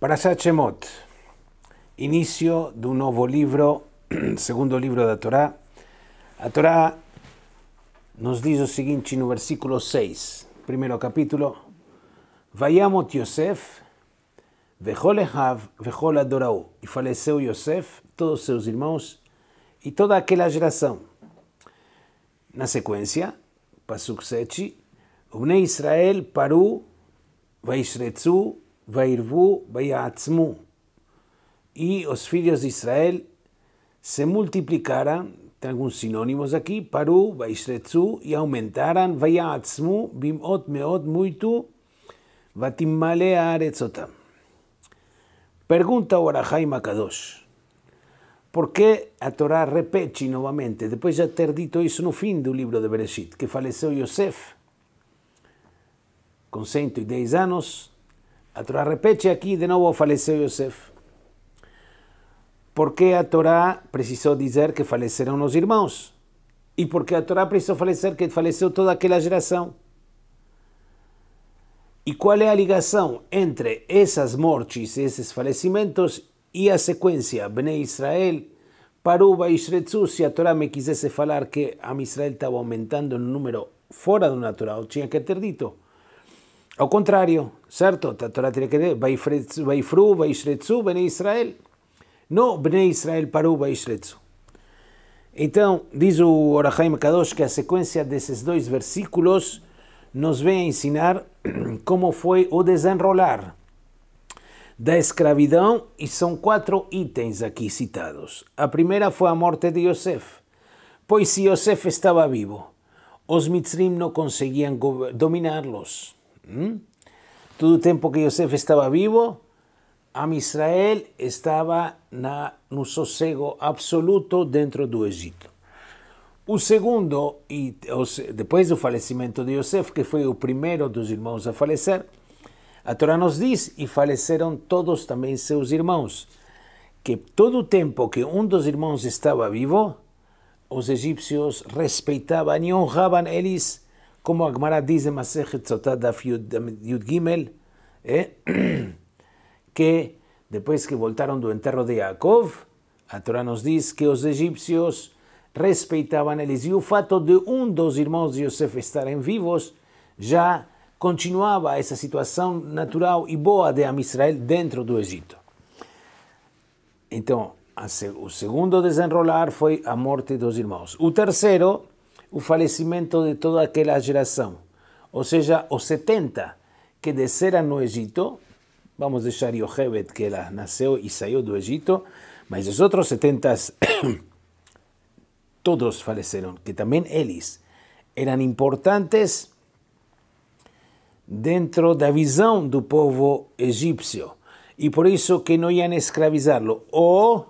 Parashat Chemot, inicio de un nuevo libro, segundo libro de la Torá. La Torá nos dice lo siguiente en el versículo 6, primero capítulo. Vayamot Yosef, vechol ejav, vechol adorau. Y faleceu Yosef, todos sus hermanos y toda aquella geração. Na sequência, pasuk 7, Bene Israel paru, vaishretzu, Vairvu, Vayatzmu. Y los hijos de Israel se multiplicaran, tengo algunos sinónimos aquí, Paru, Vaishretzu, y aumentaran, Vayatzmu, Bimot, Meot, Muitu, Vatimale, Aretzotam. Pregunta Or Hachaim Hakadosh. ¿Por qué a Torá repete nuevamente, después ya ter dito eso no fin del libro de Bereshit, que faleceu Yosef con 110 años? A Torá repete aquí, de nuevo faleceu Yosef. ¿Por qué a Torá precisó decir que faleceron los hermanos? ¿Y por qué a Torá precisó falecer que faleceu toda aquella geración? ¿Y cuál es la ligación entre esas mortes, esos falecimientos y la secuencia? Bene Israel, Paru, Vaishretzu. Si a Torá me quisiese falar que a Israel estaba aumentando en un número fuera de una Torá, tenía que ter dito al contrario, ¿cierto? La Torá tiene que decir, Vaifru, Vaishretzu, Bene Israel. No, Bene Israel, Paru, Vaishretzu. Entonces, dice Or Hachaim Hakadosh que la secuencia de esos dos versículos nos va a ensinar cómo fue o desenrolar da escravidão, y son 4 ítems aquí citados. La primera fue la muerte de Yosef, pues si Yosef estaba vivo, los Mitzrayim no conseguían dominarlos. Todo el tiempo que Yosef estaba vivo, Am Israel estaba en un sossego absoluto dentro do Egipto. O segundo, y después del falecimiento de Yosef, que fue el primero de los hermanos a falecer, a Torá nos dice, y faleceron todos también sus hermanos, que todo el tiempo que uno de los hermanos estaba vivo, los egipcios respetaban y honraban a ellos. Como a Gmara dice en Masech Tzotad Afyud Gimel, que después que voltaron del enterro de Yaakov, a Torá nos dice que los egipcios respetaban eles. Y el fato de uno de los hermanos de Yosef estarem vivos, ya continuaba esa situación natural y boa de Am Israel dentro de Egipto. Entonces, el segundo desenrolar fue la muerte de los hermanos. El tercero, el falecimiento de toda aquella generación, o sea, los 70 que desceran no Egipto, vamos a dejar Yohebet que ela nació y salió de Egipto, mas los otros 70 todos fallecieron, que también ellos eran importantes dentro de la visión del pueblo egipcio, y por eso que no iban a esclavizarlo. O,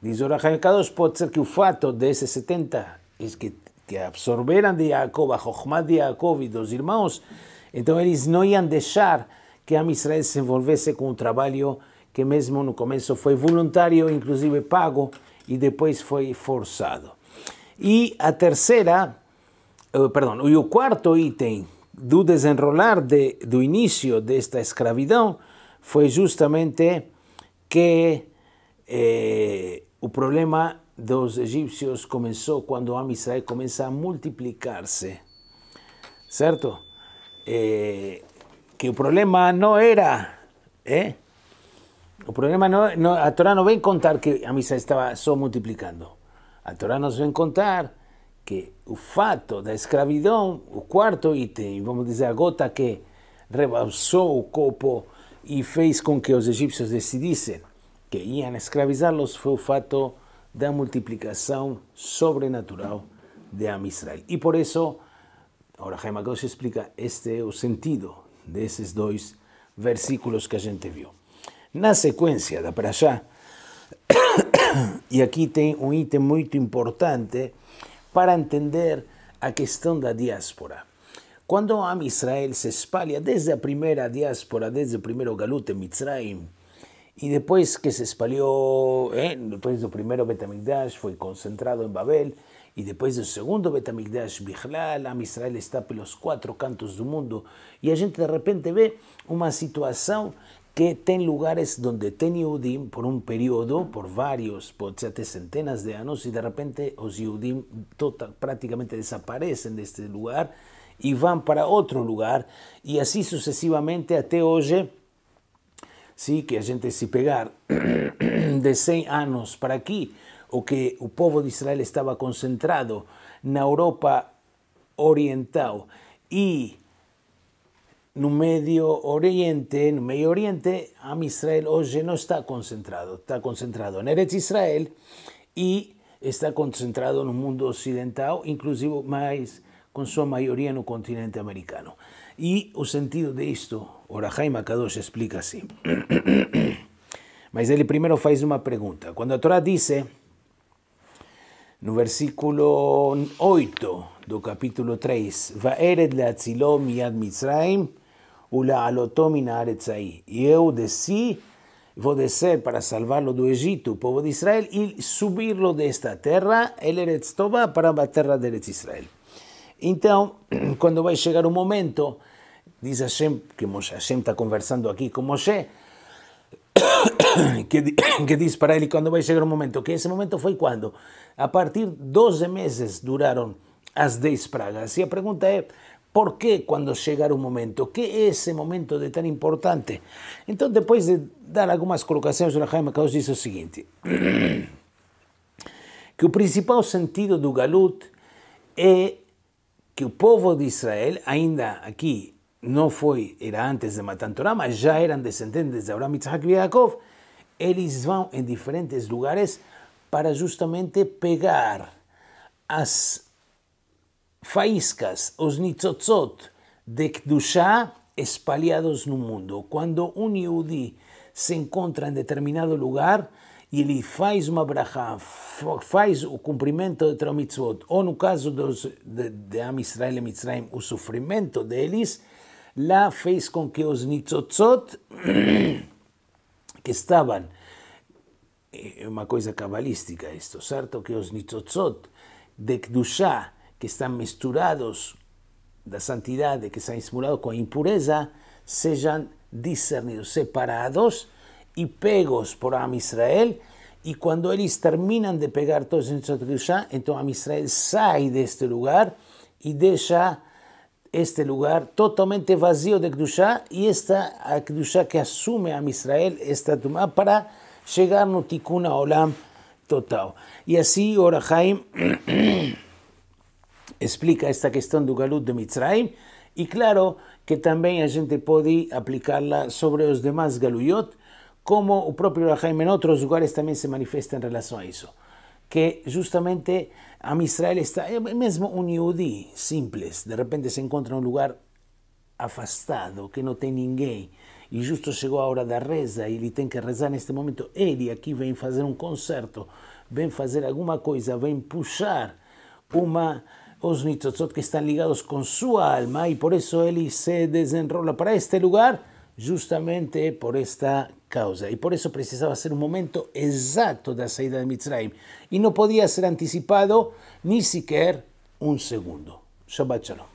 dice Or Hachaim Hakadosh, puede ser que el fato de esos 70 es que absorberan de Yaakov, a Jochemá de Yaakov y dos hermanos, entonces ellos no iban a dejar que Am Israel se envolviese con un trabajo que mesmo no comienzo fue voluntario, inclusive pago, y después fue forzado. Y a tercera, perdón, y el cuarto ítem del desenrolar del inicio de esta esclavitud fue justamente que el problema de los egipcios comenzó cuando Am Israel comienza a multiplicarse, ¿cierto? Que el problema no era, el problema no, a Torá no ven contar que Am Israel estaba solo multiplicando. A Torá nos ven contar que el fato de la esclavitud, el cuarto ítem, vamos a decir, a gota que rebalsó el copo y fez con que los egipcios decidiesen que iban a esclavizarlos, fue el fato da multiplicación sobrenatural de Am Israel. Y por eso, ahora Hachaim Hakadosh explica este o sentido de esos dos versículos que a gente vio. Na secuencia da Parasha, y aquí tem un ítem muy importante para entender a questão da diáspora. Cuando Am Israel se espalha desde la primera diáspora, desde el primero Galute en Mitzrayim, y después que se espalió, después del primero Beit Hamikdash fue concentrado en Babel, y después del segundo Beit Hamikdash, Bichlal, Am Israel está por los 4 cantos del mundo, y a gente de repente ve una situación que ten lugares donde ten Yudim por un periodo, por varios, por centenas de años, y de repente los Yudim prácticamente desaparecen de este lugar y van para otro lugar, y así sucesivamente hasta hoy, sí, que a gente se pegar de 100 años para aquí, o que el pueblo de Israel estaba concentrado en Europa Oriental y no Medio Oriente, no Medio Oriente, a Israel hoy no está concentrado en Eretz Israel y está concentrado en el mundo occidental, inclusive más con su mayoría en el continente americano. Y el sentido de esto, Or Hachaim Hakadosh explica así. Mas él primero hace una pregunta. Cuando la Torá dice, en el versículo 8 del capítulo 3, Vaered leatzilo miyad Mitzrayim, y eu desci, vou descer para salvarlo do Egito, o povo de Israel, e subirlo desta terra, el Eretz Toba, para a terra de Eretz Israel. Então, quando vai chegar o momento, diz Hashem, que Hashem está conversando aqui com Moshé, que diz para ele quando vai chegar o momento, que esse momento foi quando? A partir de 12 meses duraram as 10 pragas. E a pergunta é, ¿por qué cuando llegara un momento? ¿Qué es ese momento de tan importante? Entonces, después de dar algunas colocaciones, Or Hachaim Hakadosh dice lo siguiente. Que el principal sentido del Galut es que el pueblo de Israel, ainda aquí, no fue, era antes de Matan Torá, mas ya eran descendientes de Abraham, Isaac y Yaakov, ellos van en diferentes lugares para justamente pegar las faíscas, os Nitzotzot de Kedusha espalhados no mundo. Cuando un Yehudi se encuentra en determinado lugar y él hace una braja, hace el cumplimiento de Tramitzvot, o en el caso de Am Israel y Mitzrayim, el sufrimiento de ellos, la fez con que los Nitzotzot que estaban, es una cosa cabalística esto, ¿cierto? Que los Nitzotzot de Kedusha que están misturados la santidad, que están misturados con impureza, sean discernidos, separados y pegos por Am Israel. Y cuando ellos terminan de pegar todos en Kedusha, entonces Am Israel sale de este lugar y deja este lugar totalmente vacío de Kedusha, y esta Kedusha que asume Am Israel, esta tumá, para llegar no Tikkun Olam total. Y así Or Hachaim explica esta cuestión del Galut de Mitzrayim, y claro que también a gente puede aplicarla sobre los demás Galuyot, como el propio Or Hachaim en otros lugares también se manifiesta en relación a eso, que justamente Am Israel está, mismo un Yehudi simple, de repente se encuentra en un lugar afastado, que no tiene ninguém, y justo llegó a hora de reza, y él tiene que rezar en este momento, él aquí viene a hacer un concierto, viene a hacer alguna cosa, viene a puxar una... los Nitzotzot que están ligados con su alma, y por eso él se desenrola para este lugar, justamente por esta causa. Y por eso precisaba ser un momento exacto de la salida de Mitzrayim, y no podía ser anticipado ni siquiera un segundo. Shabbat Shalom.